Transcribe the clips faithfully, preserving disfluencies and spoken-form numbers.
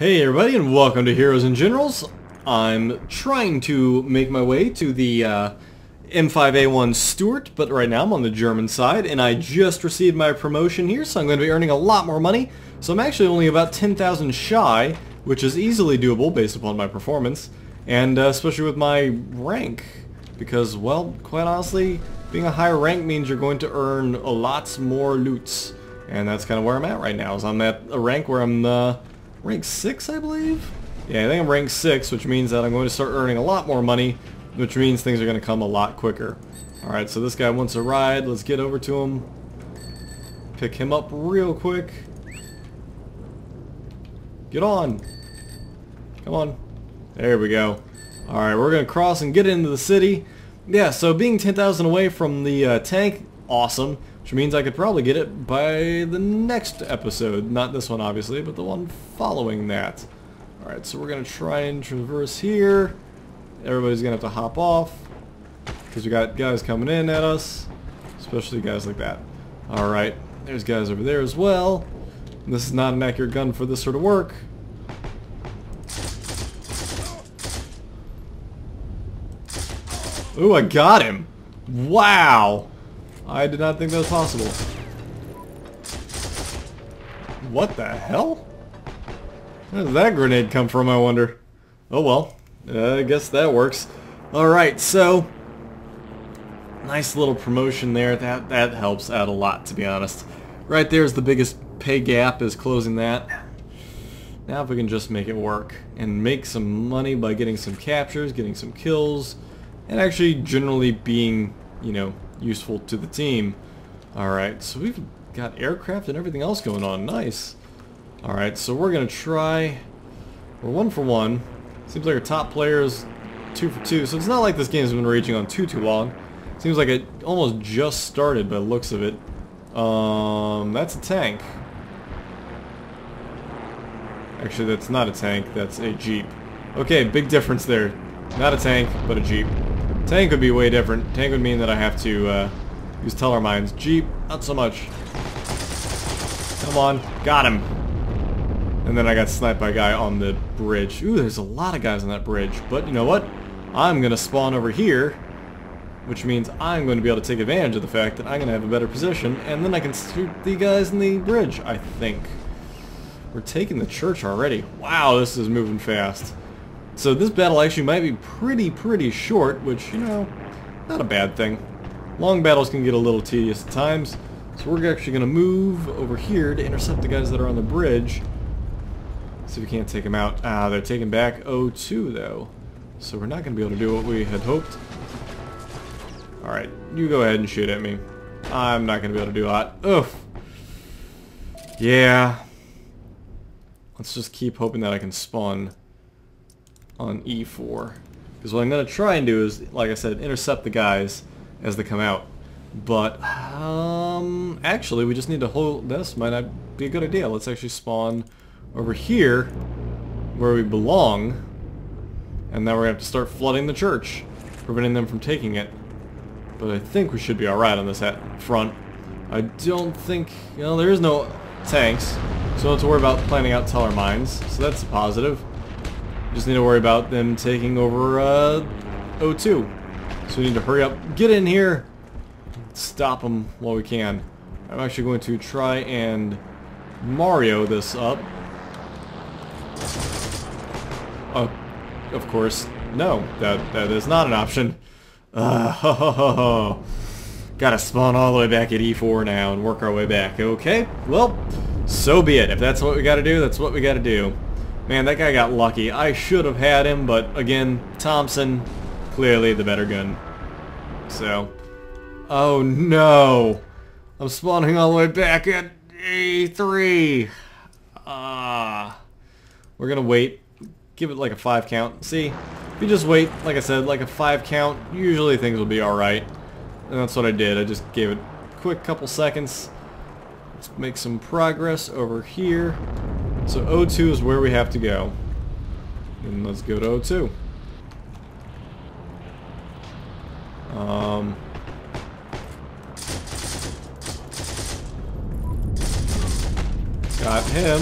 Hey everybody, and welcome to Heroes and Generals. I'm trying to make my way to the uh, M five A one Stuart, but right now I'm on the German side, and I just received my promotion here, so I'm going to be earning a lot more money. So I'm actually only about ten thousand shy, which is easily doable based upon my performance, and uh, especially with my rank, because, well, quite honestly, being a higher rank means you're going to earn a lots more loots, and that's kind of where I'm at right now. Is I'm at a rank where I'm... Uh, Rank six, I believe? Yeah, I think I'm rank six, which means that I'm going to start earning a lot more money, which means things are going to come a lot quicker. Alright, so this guy wants a ride. Let's get over to him. Pick him up real quick. Get on. Come on. There we go. Alright, we're going to cross and get into the city. Yeah, so being ten thousand away from the uh, tank, awesome. Which means I could probably get it by the next episode. Not this one, obviously, but the one following that. Alright, so we're going to try and traverse here. Everybody's going to have to hop off, because we got guys coming in at us. Especially guys like that. Alright, there's guys over there as well. This is not an accurate gun for this sort of work. Ooh, I got him! Wow! I did not think that was possible. What the hell? Where did that grenade come from, I wonder? Oh well, uh, I guess that works. Alright, so... nice little promotion there. That, that helps out a lot, to be honest. Right there's the biggest pay gap, is closing that. Now if we can just make it work. And make some money by getting some captures, getting some kills, and actually generally being, you know, useful to the team. Alright, so we've got aircraft and everything else going on. Nice. Alright, so we're going to try... we're one for one. Seems like our top player is two for two, so it's not like this game's been raging on too, too long. Seems like it almost just started by the looks of it. Um, that's a tank. Actually, that's not a tank, that's a Jeep. Okay, big difference there. Not a tank, but a Jeep. Tank would be way different. Tank would mean that I have to uh, use Teller Mines. Jeep, not so much. Come on. Got him. And then I got sniped by a guy on the bridge. Ooh, there's a lot of guys on that bridge. But you know what? I'm going to spawn over here, which means I'm going to be able to take advantage of the fact that I'm going to have a better position, and then I can shoot the guys in the bridge, I think. We're taking the church already. Wow, this is moving fast. So this battle actually might be pretty, pretty short, which, you know, not a bad thing. Long battles can get a little tedious at times, so we're actually going to move over here to intercept the guys that are on the bridge. See if we can't take them out. Ah, they're taking back oh two, though. So we're not going to be able to do what we had hoped. Alright, you go ahead and shoot at me. I'm not going to be able to do that. Oof. Yeah. Let's just keep hoping that I can spawn on E four, because what I'm going to try and do is, like I said, intercept the guys as they come out. But um, actually we just need to hold this. Might not be a good idea. Let's actually spawn over here where we belong, and now we're going to have to start flooding the church, preventing them from taking it. But I think we should be alright on this front. I don't think, you know, there is no tanks, so don't have to worry about planning out Teller Mines, so that's a positive. Just need to worry about them taking over uh, oh two. So we need to hurry up, get in here, stop them while we can. I'm actually going to try and Mario this up. Oh, of course, no, that that is not an option. Uh, ho, ho, ho, ho. Gotta spawn all the way back at E four now and work our way back. Okay, well, so be it. If that's what we gotta do, that's what we gotta do. Man, that guy got lucky. I should have had him, but again, Thompson, clearly the better gun. So, oh no! I'm spawning all the way back at A three! Ah. Uh, we're gonna wait. Give it like a five count. See? If you just wait, like I said, like a five count, usually things will be alright. And that's what I did. I just gave it a quick couple seconds. Let's make some progress over here. So oh two is where we have to go. And let's go to oh two. Um, got him.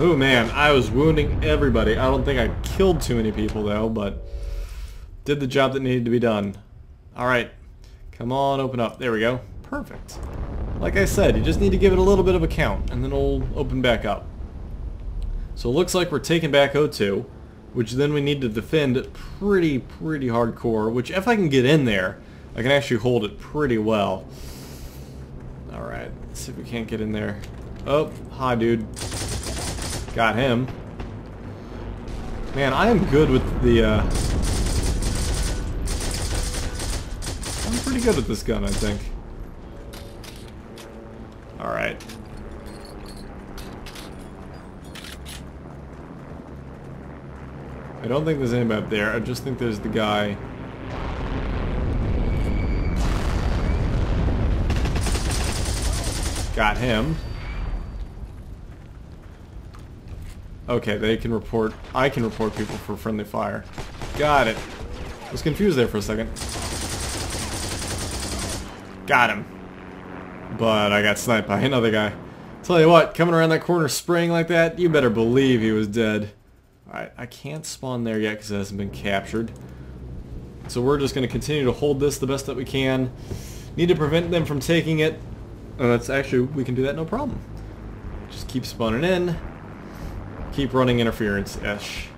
Oh man, I was wounding everybody. I don't think I killed too many people though, but did the job that needed to be done. Alright, come on, open up. There we go. Perfect. Like I said, you just need to give it a little bit of a count, and then it'll open back up. So it looks like we're taking back O two, which then we need to defend pretty, pretty hardcore, which if I can get in there, I can actually hold it pretty well. Alright, let's see if we can't get in there. Oh, hi dude. Got him. Man, I am good with the, uh... I'm pretty good with this gun, I think. Alright. I don't think there's anybody up there, I just think there's the guy... Got him. Okay, they can report... I can report people for friendly fire. Got it. I was confused there for a second. Got him. But I got sniped by another guy. Tell you what, coming around that corner spraying like that, you better believe he was dead. Alright, I can't spawn there yet because it hasn't been captured. So we're just going to continue to hold this the best that we can. Need to prevent them from taking it. And that's actually, we can do that no problem. Just keep spawning in. Keep running interference-ish.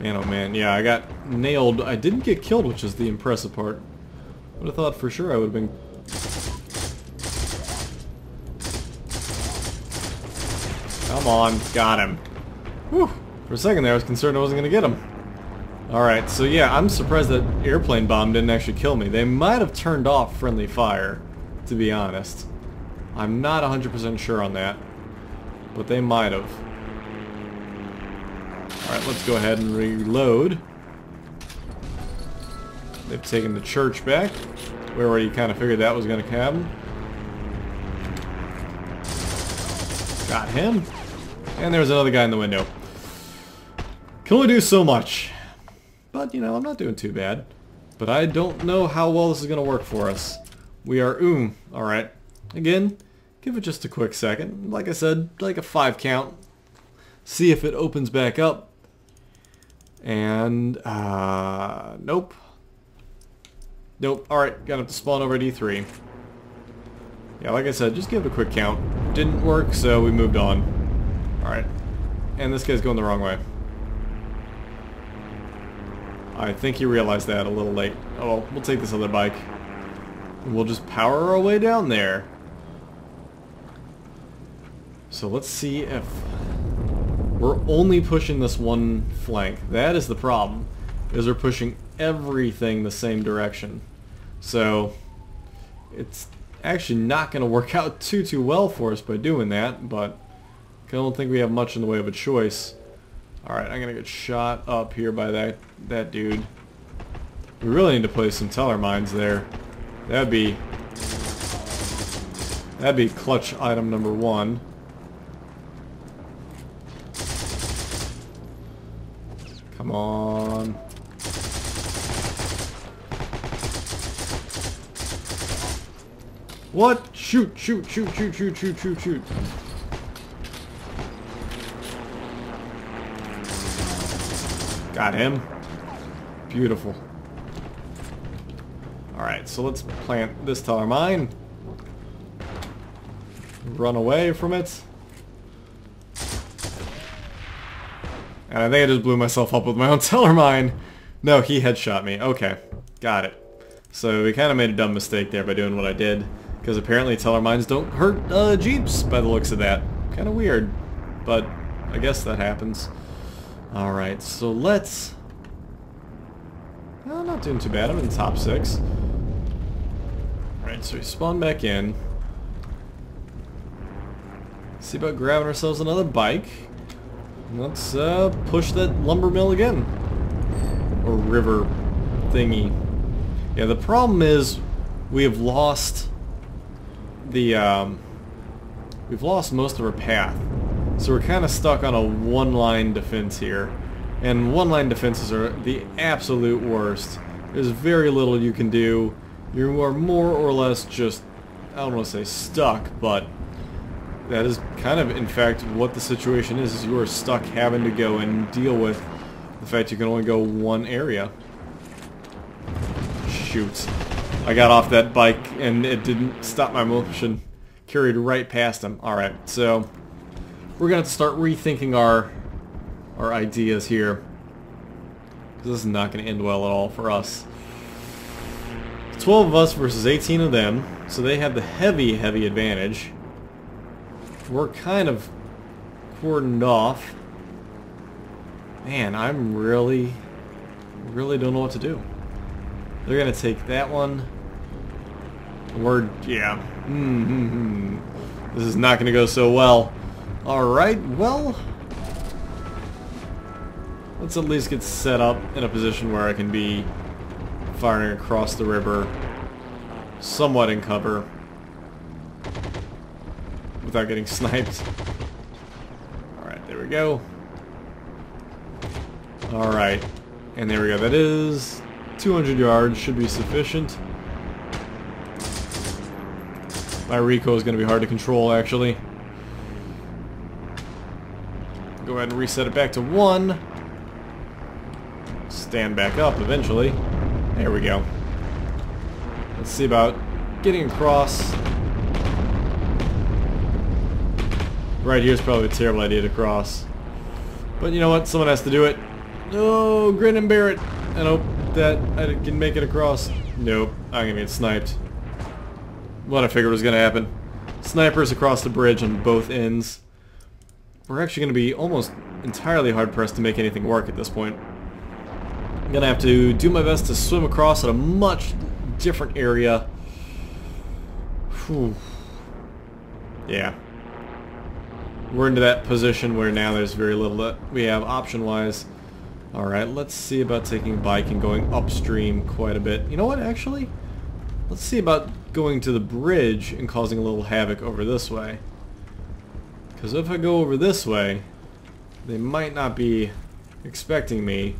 Man, oh man, yeah, I got nailed. I didn't get killed, which is the impressive part. Would have thought for sure I would have been... Come on, got him. Whew, for a second there I was concerned I wasn't going to get him. Alright, so yeah, I'm surprised that airplane bomb didn't actually kill me. They might have turned off friendly fire, to be honest. I'm not one hundred percent sure on that. But they might have. Alright, let's go ahead and reload. They've taken the church back. We already kind of figured that was going to happen. Got him. And there's another guy in the window. Can only do so much. But, you know, I'm not doing too bad. But I don't know how well this is going to work for us. We are... Oom. Um, Alright. Again... Give it just a quick second. Like I said, like a five count. See if it opens back up. And, uh, nope. Nope. Alright, gotta have to spawn over at E three. Yeah, like I said, just give it a quick count. Didn't work, so we moved on. Alright. And this guy's going the wrong way. I think he realized that a little late. Oh, well, we'll take this other bike. We'll just power our way down there. So let's see if we're only pushing this one flank. That is the problem, is we're pushing everything the same direction. So it's actually not going to work out too, too well for us by doing that, but I don't think we have much in the way of a choice. Alright, I'm going to get shot up here by that, that dude. We really need to place some teller mines there. That'd be, that'd be clutch item number one. Come on. What? Shoot, shoot, shoot, shoot, shoot, shoot, shoot, shoot. Got him. Beautiful. Alright, so let's plant this teller mine. Run away from it. And I think I just blew myself up with my own teller mine. No, he headshot me. Okay. Got it. So we kind of made a dumb mistake there by doing what I did. Because apparently teller mines don't hurt uh, jeeps by the looks of that. Kind of weird. But I guess that happens. Alright, so let's... No, I'm not doing too bad. I'm in the top six. Alright, so we spawn back in. See about grabbing ourselves another bike. Let's uh, push that lumber mill again. Or river thingy. Yeah, the problem is we have lost the, um, we've lost most of our path. So we're kind of stuck on a one-line defense here. And one-line defenses are the absolute worst. There's very little you can do. You are more or less just, I don't want to say stuck, but that is kind of, in fact, what the situation is, is you are stuck having to go and deal with the fact you can only go one area. Shoot. I got off that bike and it didn't stop my motion. Carried right past him. Alright, so we're going to start rethinking our our ideas here. Because this is not going to end well at all for us. twelve of us versus eighteen of them. So they have the heavy, heavy advantage. We're kind of cordoned off. Man, I'm really, really don't know what to do. They're going to take that one. We're, yeah. Mm-hmm. This is not going to go so well. Alright, well, let's at least get set up in a position where I can be firing across the river, somewhat in cover, without getting sniped. Alright, there we go. Alright, and there we go. That is two hundred yards, should be sufficient. My recoil is going to be hard to control, actually. Go ahead and reset it back to one. Stand back up eventually. There we go. Let's see about getting across. Right here is probably a terrible idea to cross. But you know what? Someone has to do it. No, oh, grin and bear it. And hope that I can make it across. Nope. I'm going to get sniped. What I figured was going to happen. Snipers across the bridge on both ends. We're actually going to be almost entirely hard-pressed to make anything work at this point. I'm going to have to do my best to swim across at a much different area. Whew. Yeah. We're into that position where now there's very little that we have option-wise. Alright, let's see about taking a bike and going upstream quite a bit. You know what, actually? Let's see about going to the bridge and causing a little havoc over this way. Because if I go over this way, they might not be expecting me,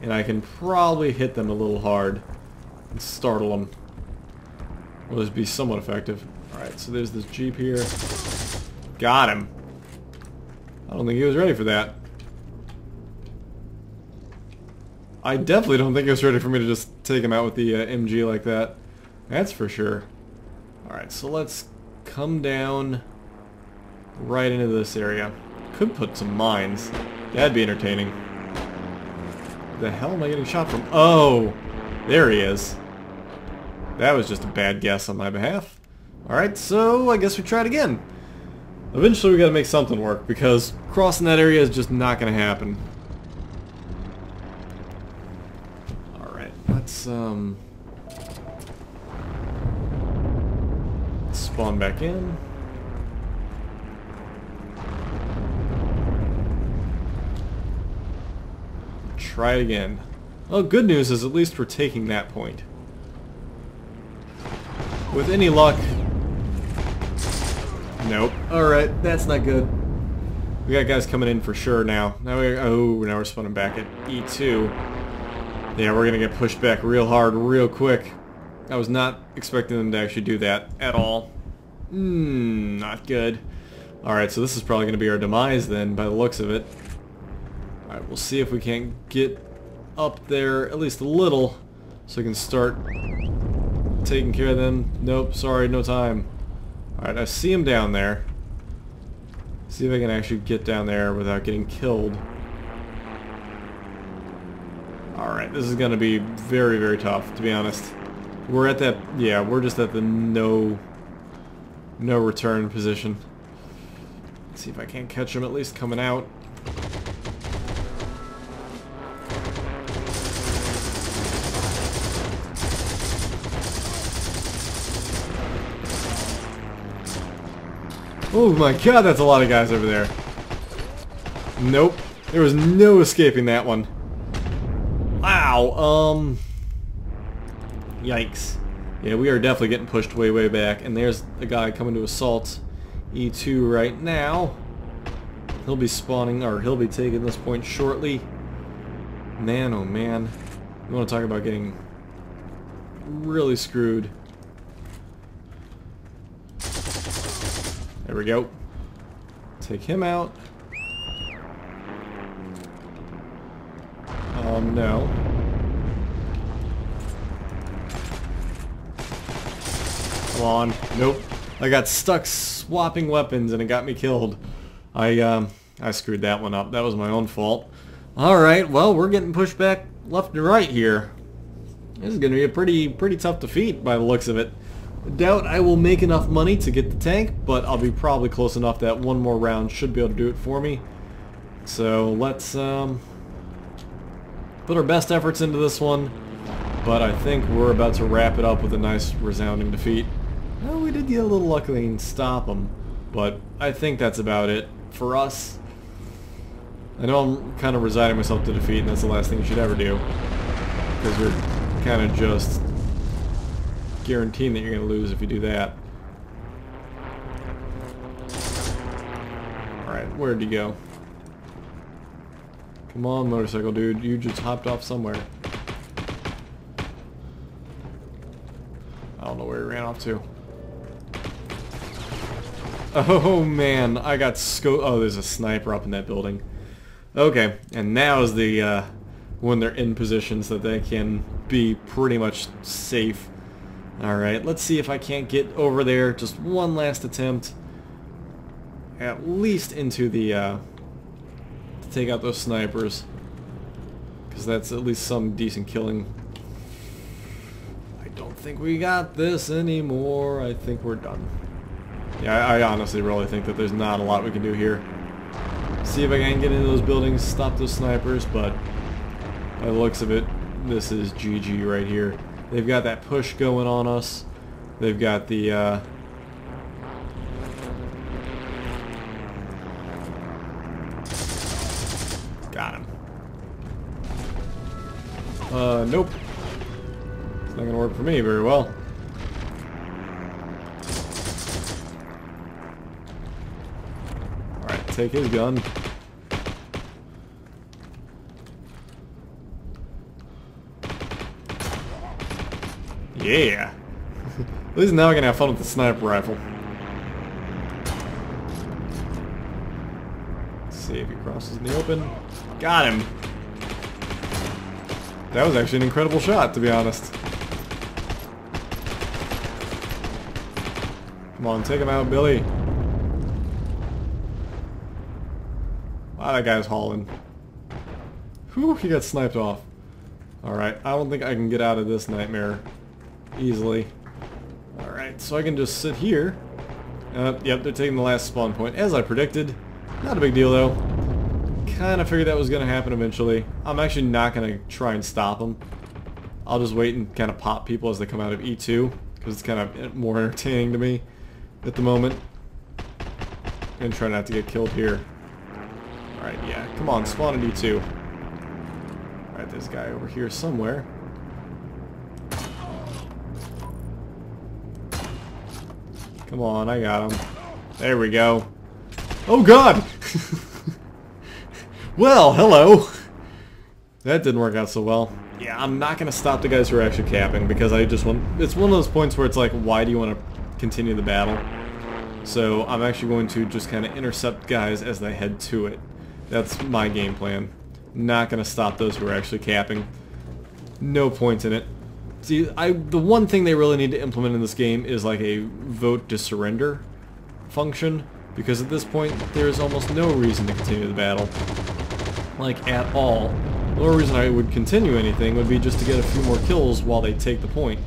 and I can probably hit them a little hard and startle them. Will this be somewhat effective? Alright, so there's this Jeep here. Got him. I don't think he was ready for that. I definitely don't think it was ready for me to just take him out with the uh, M G like that. That's for sure. Alright, so let's come down right into this area. Could put some mines. That'd be entertaining. The hell am I getting shot from? Oh! There he is. That was just a bad guess on my behalf. Alright, so I guess we tried again. Eventually we gotta make something work, because crossing that area is just not gonna happen. Alright, let's um... spawn back in. Try it again. Well, good news is at least we're taking that point. With any luck... Nope. Alright, that's not good. We got guys coming in for sure now. Now we're... Oh, now we're spawning back at E two. Yeah, we're gonna get pushed back real hard, real quick. I was not expecting them to actually do that at all. Mmm, not good. Alright, so this is probably going to be our demise then, by the looks of it. Alright, we'll see if we can't get up there at least a little, so we can start taking care of them. Nope, sorry, no time. Alright, I see him down there. See if I can actually get down there without getting killed. Alright, this is going to be very, very tough, to be honest. We're at that, yeah, we're just at the no, no return position. Let's see if I can't catch him at least coming out. Oh my god, that's a lot of guys over there. Nope, there was no escaping that one. Wow, um... yikes. Yeah, we are definitely getting pushed way, way back. And there's a guy coming to assault E two right now. He'll be spawning, or he'll be taking this point shortly. Man, oh man. You want to talk about getting really screwed. There we go. Take him out. Um, no. Come on. Nope. I got stuck swapping weapons and it got me killed. I, um, I screwed that one up. That was my own fault. Alright, well, we're getting pushed back left and right here. This is going to be a pretty, pretty tough defeat by the looks of it. I doubt I will make enough money to get the tank, but I'll be probably close enough that one more round should be able to do it for me. So let's um, put our best efforts into this one, but I think we're about to wrap it up with a nice resounding defeat. Well, we did get a little lucky and stop them, but I think that's about it for us. I know I'm kind of resigning myself to defeat, and that's the last thing you should ever do, because we're kind of just guaranteeing that you're going to lose if you do that. Alright, where'd you go? Come on, motorcycle dude, you just hopped off somewhere. I don't know where he ran off to. Oh man, I got sco- oh, there's a sniper up in that building. Okay, and now is the, uh, when they're in positions that they can be pretty much safe. Alright, let's see if I can't get over there. Just one last attempt. At least into the, uh, to take out those snipers. Because that's at least some decent killing. I don't think we got this anymore. I think we're done. Yeah, I, I honestly really think that there's not a lot we can do here. See if I can get into those buildings, stop those snipers, but by the looks of it, this is G G right here. They've got that push going on us. They've got the, uh... got him. Uh, nope. It's not gonna work for me very well. Alright, take his gun. Yeah! At least now we're gonna have fun with the sniper rifle. Let's see if he crosses in the open. Got him! That was actually an incredible shot, to be honest. Come on, take him out, Billy. Wow, that guy's hauling. Whew, he got sniped off. Alright, I don't think I can get out of this nightmare easily. Alright, so I can just sit here. Uh, yep, they're taking the last spawn point, as I predicted. Not a big deal, though. Kind of figured that was going to happen eventually. I'm actually not going to try and stop them. I'll just wait and kind of pop people as they come out of E two, because it's kind of more entertaining to me at the moment. And try not to get killed here. Alright, yeah, come on, spawn at E two. Alright, there's a guy over here somewhere. Come on, I got him. There we go. Oh god! Well, hello! That didn't work out so well. Yeah, I'm not going to stop the guys who are actually capping, because I just want... It's one of those points where it's like, why do you want to continue the battle? So I'm actually going to just kind of intercept guys as they head to it. That's my game plan. Not going to stop those who are actually capping. No point in it. See, I, the one thing they really need to implement in this game is like a vote to surrender function, because at this point there is almost no reason to continue the battle, like at all. The only reason I would continue anything would be just to get a few more kills while they take the point,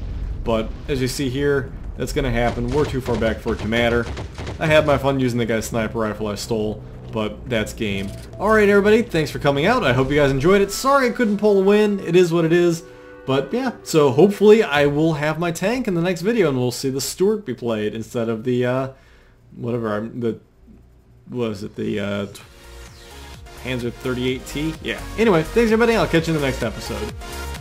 but as you see here, that's going to happen. We're too far back for it to matter. I had my fun using the guy's sniper rifle I stole, but that's game. Alright everybody, thanks for coming out. I hope you guys enjoyed it. Sorry I couldn't pull a win, it is what it is. But yeah, so hopefully I will have my tank in the next video and we'll see the Stuart be played instead of the, uh, whatever, the, what was it, the, uh, Panzer thirty-eight T? Yeah. Anyway, thanks everybody, I'll catch you in the next episode.